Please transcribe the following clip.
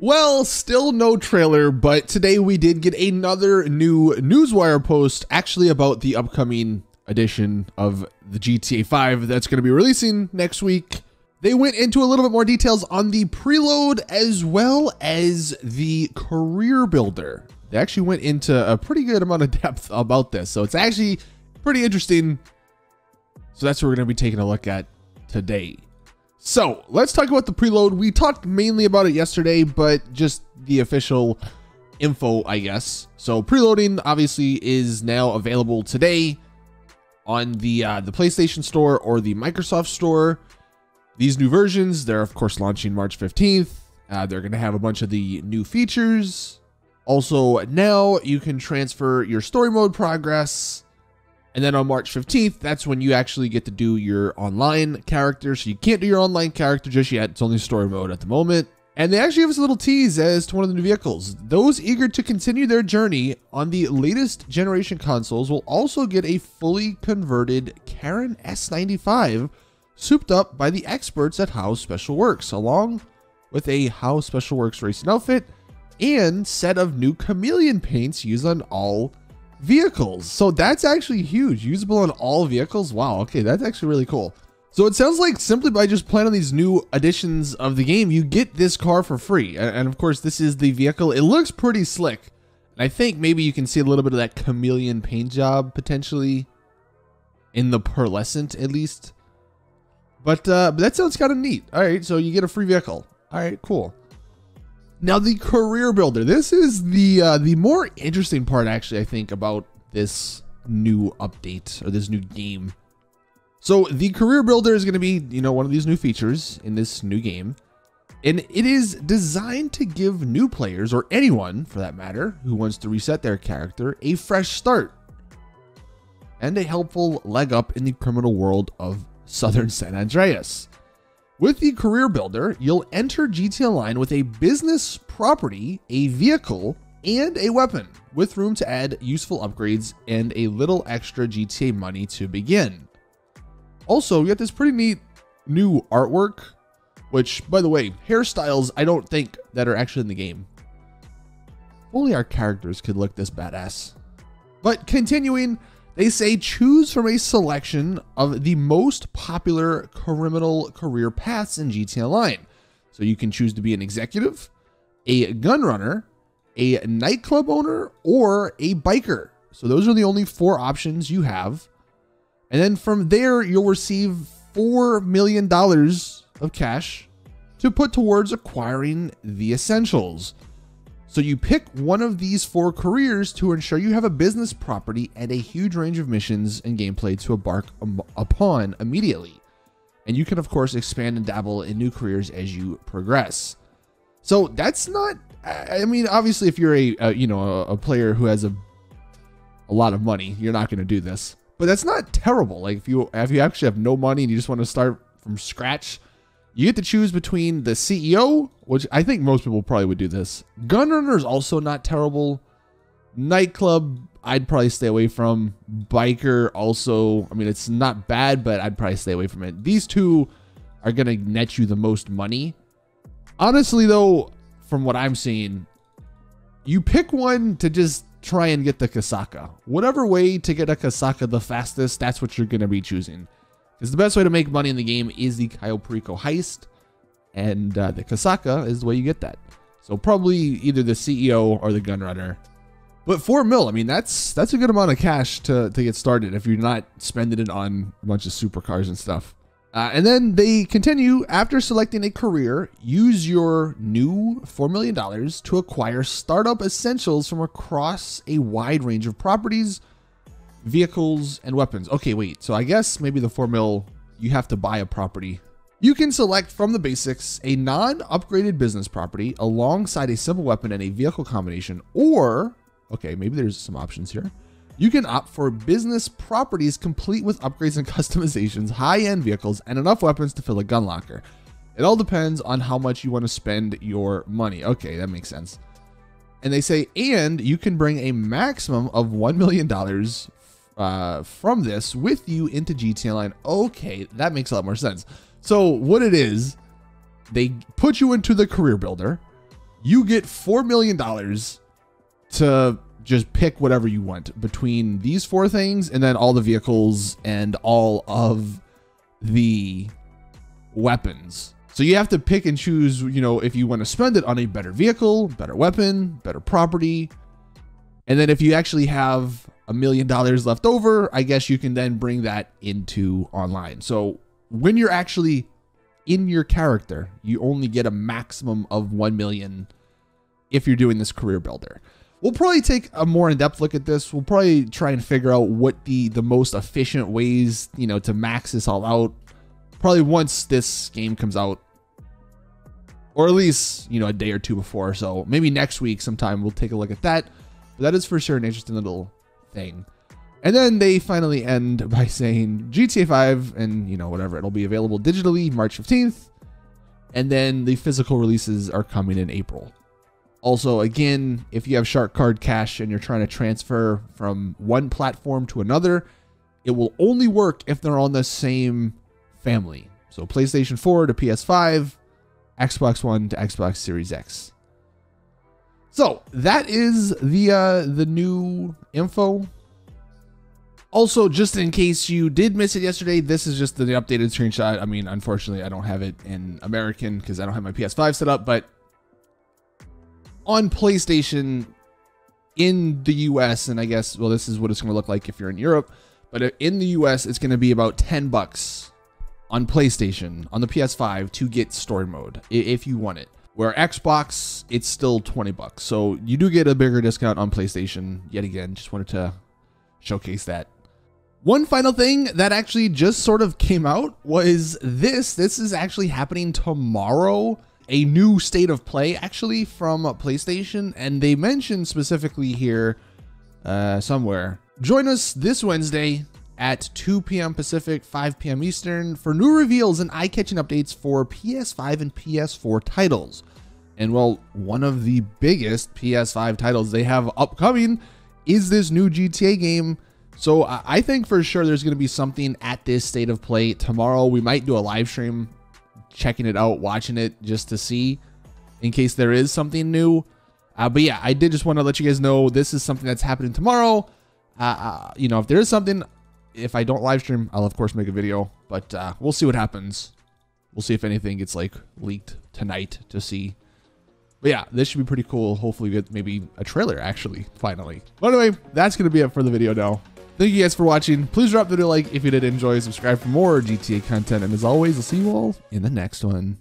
Well, still no trailer, but today we did get another new Newswire post actually about the upcoming edition of the GTA 5 that's going to be releasing next week. They went into a little bit more details on the preload as well as the career builder. They actually went into a pretty good amount of depth about this, so it's actually pretty interesting. So that's what we're going to be taking a look at today. So let's talk about the preload. We talked mainly about it yesterday, but just the official info, I guess. So preloading obviously is now available today on the PlayStation Store or the Microsoft Store. These new versions, they're of course launching March 15th. They're going to have a bunch of the new features. Also, now you can transfer your story mode progress. And then on March 15th, that's when you actually get to do your online character. So you can't do your online character just yet. It's only story mode at the moment. And they actually give us a little tease as to one of the new vehicles. Those eager to continue their journey on the latest generation consoles will also get a fully converted Karen S95 souped up by the experts at How Special Works, along with a How Special Works racing outfit and set of new chameleon paints used on all vehicles. So that's actually huge. Usable on all vehicles. Wow. Okay. That's actually really cool. So it sounds like simply by just playing on these new additions of the game, you get this car for free. And of course, this is the vehicle. It looks pretty slick. And I think maybe you can see a little bit of that chameleon paint job potentially in the pearlescent at least. But that sounds kind of neat. All right. So you get a free vehicle. All right, cool. Now the career builder, this is the more interesting part actually, I think, about this new update or this new game. So the career builder is going to be, you know, one of these new features in this new game. And it is designed to give new players, or anyone for that matter, who wants to reset their character, a fresh start and a helpful leg up in the criminal world of Southern San Andreas. With the career builder, you'll enter GTA Online with a business property, a vehicle, and a weapon, with room to add useful upgrades and a little extra GTA money to begin. Also, you get this pretty neat new artwork, which, by the way, hairstyles I don't think that are actually in the game. Only our characters could look this badass. But continuing, they say choose from a selection of the most popular criminal career paths in GTA Online. So you can choose to be an executive, a gun runner, a nightclub owner, or a biker. So those are the only four options you have. And then from there, you'll receive $4 million of cash to put towards acquiring the essentials. So you pick one of these four careers to ensure you have a business property and a huge range of missions and gameplay to embark upon immediately. And you can, of course, expand and dabble in new careers as you progress. So that's not, I mean, obviously, if you're a player who has a lot of money, you're not going to do this. But that's not terrible. Like if you actually have no money and you just want to start from scratch, you get to choose between the CEO, which I think most people probably would do this. Gunrunner is also not terrible. Nightclub, I'd probably stay away from. Biker also, I mean, it's not bad, but I'd probably stay away from it. These two are going to net you the most money. Honestly, though, from what I'm seeing, you pick one to just try and get the Kasaka. Whatever way to get a Kasaka the fastest, that's what you're going to be choosing. Because the best way to make money in the game is the Cayo Perico heist, and the Kasaka is the way you get that. So probably either the CEO or the Gunrunner. But $4 million, I mean, that's a good amount of cash to get started if you're not spending it on a bunch of supercars and stuff. And then they continue, after selecting a career, use your new $4 million to acquire startup essentials from across a wide range of properties, vehicles, and weapons. Okay, wait, so I guess maybe the $4 million, you have to buy a property. You can select from the basics a non-upgraded business property alongside a simple weapon and a vehicle combination, or, okay, maybe there's some options here. You can opt for business properties complete with upgrades and customizations, high-end vehicles, and enough weapons to fill a gun locker. It all depends on how much you want to spend your money. Okay, that makes sense. And they say, and you can bring a maximum of $1 million from this with you into GTA Online. Okay, that makes a lot more sense. So what it is, they put you into the career builder. You get $4 million to just pick whatever you want between these four things and then all the vehicles and all of the weapons. So you have to pick and choose, you know, if you want to spend it on a better vehicle, better weapon, better property. And then if you actually have $1 million left over, I guess you can then bring that into online. So when you're actually in your character, you only get a maximum of 1 million if you're doing this career builder. We'll probably take a more in-depth look at this. We'll probably try and figure out what the most efficient ways, you know, to max this all out. Probably once this game comes out, or at least, you know, a day or two before. So maybe next week sometime we'll take a look at that. But that is for sure an interesting little thing. And then they finally end by saying GTA 5 and, you know, whatever, it'll be available digitally March 15th. And then the physical releases are coming in April. Also, again, if you have Shark Card Cash and you're trying to transfer from one platform to another, it will only work if they're on the same family. So PlayStation 4 to PS5, Xbox One to Xbox Series X. So that is the new info. Also, just in case you did miss it yesterday, this is just the updated screenshot. I mean, unfortunately, I don't have it in American because I don't have my PS5 set up, but on PlayStation in the US, and I guess, well, this is what it's going to look like if you're in Europe, but in the US, it's going to be about $10 on PlayStation, on the PS5 to get story mode if you want it. Where Xbox, it's still $20. So you do get a bigger discount on PlayStation yet again. Just wanted to showcase that. One final thing that actually just sort of came out was this is actually happening tomorrow, a new State of Play actually from PlayStation. And they mentioned specifically here somewhere, join us this Wednesday at 2 p.m. Pacific, 5 p.m. Eastern for new reveals and eye-catching updates for PS5 and PS4 titles. And well, one of the biggest PS5 titles they have upcoming is this new GTA game. So I think for sure there's going to be something at this State of Play tomorrow. We might do a live stream, checking it out, watching it just to see in case there is something new. But yeah, I did just want to let you guys know this is something that's happening tomorrow. You know, if there is something, if I don't live stream, I'll of course make a video, but we'll see what happens. We'll see if anything gets like leaked tonight to see. But yeah, this should be pretty cool. Hopefully get maybe a trailer actually, finally. But anyway, that's going to be it for the video now. Thank you guys for watching. Please drop the video like if you did enjoy, subscribe for more GTA content. And as always, I'll see you all in the next one.